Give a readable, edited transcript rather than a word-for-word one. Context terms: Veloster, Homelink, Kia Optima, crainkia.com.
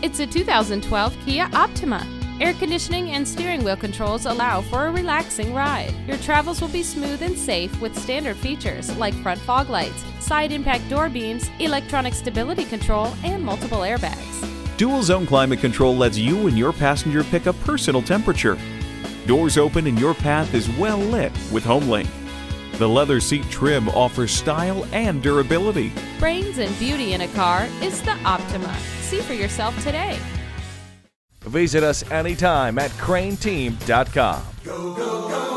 It's a 2012 Kia Optima. Air conditioning and steering wheel controls allow for a relaxing ride. Your travels will be smooth and safe with standard features like front fog lights, side impact door beams, electronic stability control, and multiple airbags. Dual zone climate control lets you and your passenger pick a personal temperature. Doors open and your path is well lit with Homelink. The leather seat trim offers style and durability. Brains and beauty in a car is the Optima. See for yourself today. Visit us anytime at crainkia.com. Go, go, go.